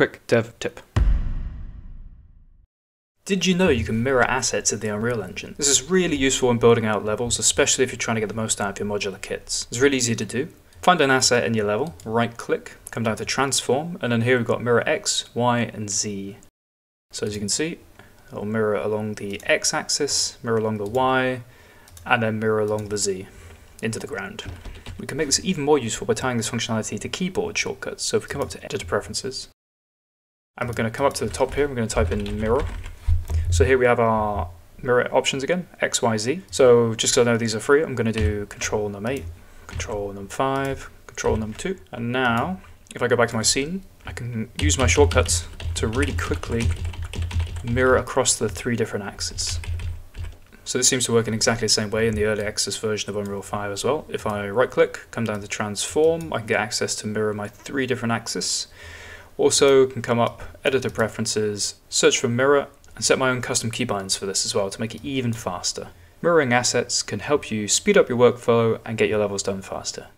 quick dev tip. Did you know you can mirror assets in the Unreal Engine? This is really useful when building out levels, especially if you're trying to get the most out of your modular kits. It's really easy to do. Find an asset in your level, right click, come down to transform, and then here we've got mirror X, Y, and Z. So as you can see, it'll mirror along the X axis, mirror along the Y, and then mirror along the Z into the ground. We can make this even more useful by tying this functionality to keyboard shortcuts. So if we come up to Editor Preferences, and we're going to come up to the top here, we're going to type in mirror. So here we have our mirror options again, X, Y, Z. So just so I know these are free, I'm going to do Control and M8, Control and M5, Control and M2. And now, if I go back to my scene, I can use my shortcuts to really quickly mirror across the three different axes. So this seems to work in exactly the same way in the early access version of Unreal 5 as well. If I right click, come down to transform, I can get access to mirror my three different axes. Also can come up, Editor Preferences, search for mirror, and set my own custom keybinds for this as well to make it even faster. Mirroring assets can help you speed up your workflow and get your levels done faster.